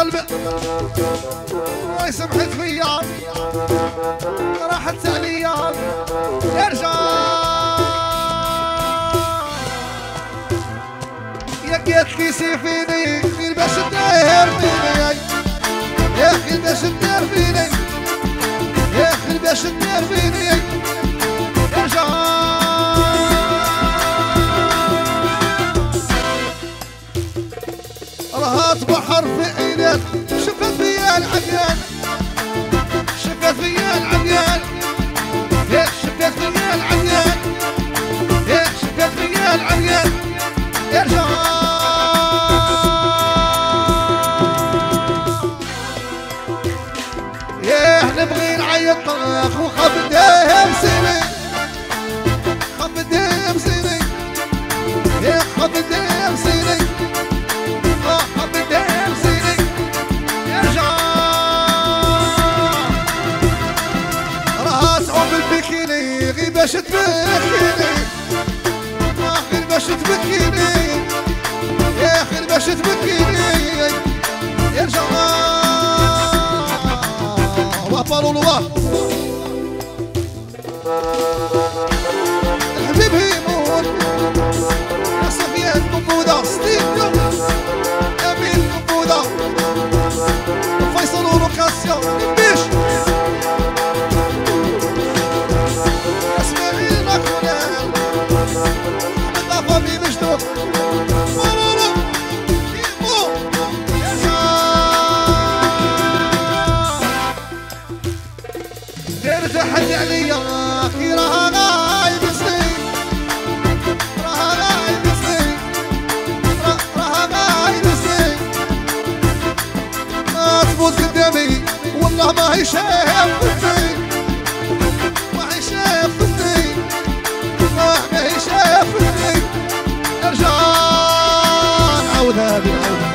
قلبي الله سمحت فيا راحت عليا ارجع يا كيت لي سيفيني غير باش تدير فيني يا اخي باش تدير فيني يا اخي باش تدير فيني ارجع بحر في عينك شفت فيا العميان شفت فيا العميان يا شفت فيا العميان يا شفت فيا العميان ارجع يا نبغي نعيط اخو خبدها مسيني خبدها مسيني يا خبدها مسيني باش تبكيني آخر باش تبكيني يا آخر باش تبكيني ارجع وابالو الله الحبيب هيمون يا صفية القبودة ستيكا يا بين القبودة فيصل ومقاسيا نبيش ارتحت عليا اخي راها غايب سنين راها غايب سنين راها غايب سنين ما تفوت قدامي والله ما هي شافتني ما هي شافتني ما هي شافتني ارجع نعاودها بنعاودها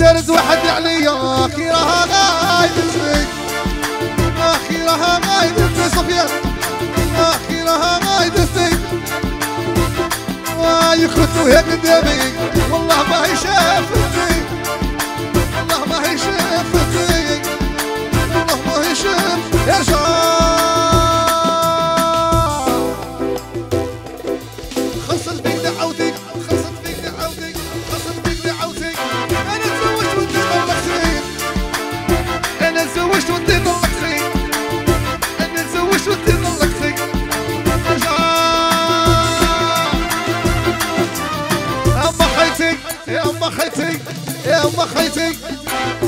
دارت واحد عليا اخي راها غايب سنين آخرها ما يدفني صفيان آخرها ما يدفني ويخرج وهي قدامي والله ما هي شافتني والله ما هي شافتني والله ما هي شافتني ارجع خلصت بيك دعوتك خلصت بيك دعوتك خلصت بيك دعوتك أنا تزوجت وأنت طلقت فيك أنا تزوجت وأنت طلقت فيك يا أم خيتي يا أم خيتي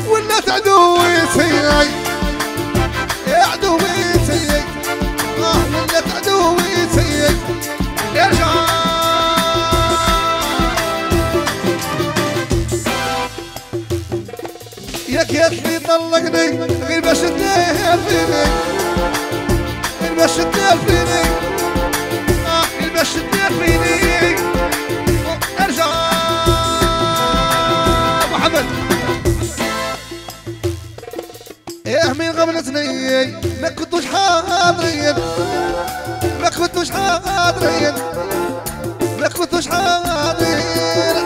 ولات عدويتي يا عدويتي ولات عدويتي ارجع ياك ياتلي طلقني غير باش تدير فيني غير باش تدير فيني غير باش تدير فيني ارجع ياه من غبنتني ما كنتوش حاضرين ما كنتوش حاضرين ما كنتوش حاضرين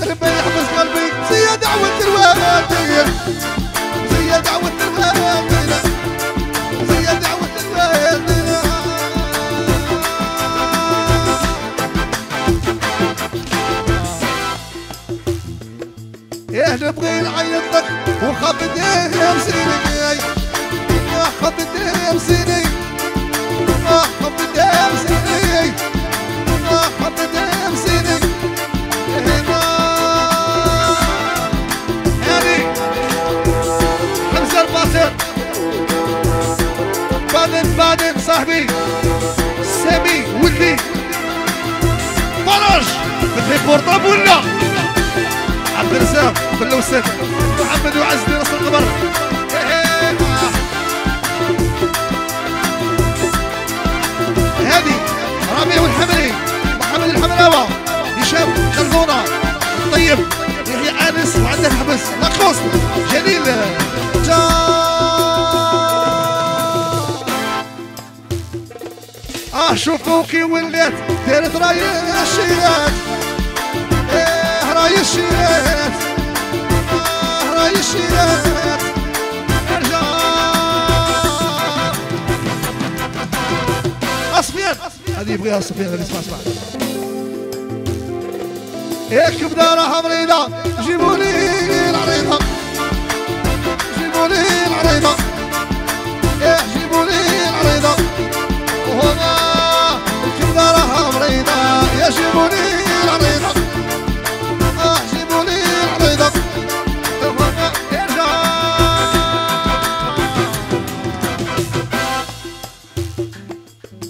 قلبي يحبس قلبي زي دعوة الوالدين زي دعوة الوالدين زي دعوة الوالدين نبغي نعيطك وخبط همسيني خبط همسيني خبط همسيني خبط همسيني هاني حمزة الباطل بادن بادن صاحبي سامي ولدي بلاش بدي بورطاب ولا عبد الرزاق بلوسات محمد وعزلي راس القبر هادي رامي والحمري محمد الحمراوه هشام خلدونه طيب يحيى انس وعندك حبس لاكوست جميل جا شوفوكي ولات دارت رايشيات ايه رايشيات رايشيات ارجع اصفيان هذه يبغيها اصفيان هذه اسمع اسمع ايه الكبده راها مريضه جيبولي العريضه جيبولي العريضه ايه جيبولي العريضه وهنا الكبده راها مريضه يا جيبولي العريضه اه جيبولي العريضه وهنا ارجع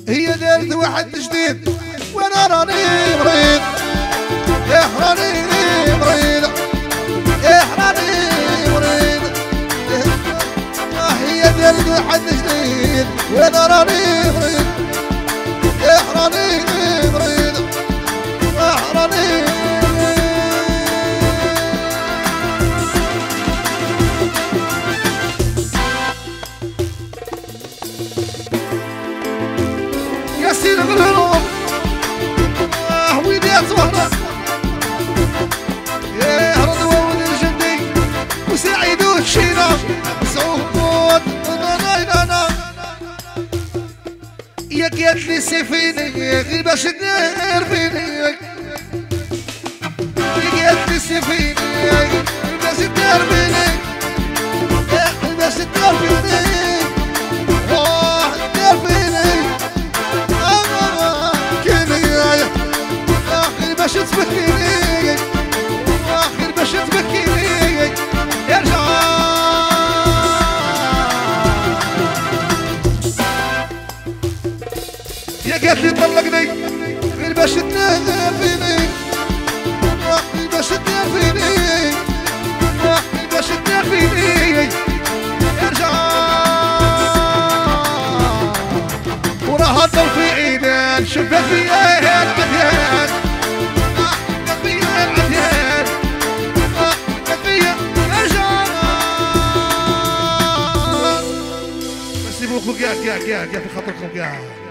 هي دارت واحد جديد وانا راني مريض احراني مريضة احراني مريضة هي ديال واحد جديد وانا راني مريض احراني مريضة احراني يا سيدي غلهم اه ويدي اتوهرك شينا سعود ونانا ياك ياتلي سيفيني غير باش ندير فينيك ياك ياتلي سيفيني غير باش ندير فينيك غير باش ندير فينيك واه ندير فينيك انا كينيا غير باش تبكيني غير باش تبكيني يرجع قالت لي طلقني غير باش تنادى فيني غير باش تنادى فيني غير باش تنادى فيني ارجع وراها ضل في عينان شوفها في عينان عديان شوفها في عينان عديان شوفها في ارجع بس يبوكو كاع كاع كاع كاع في خاطركم كاع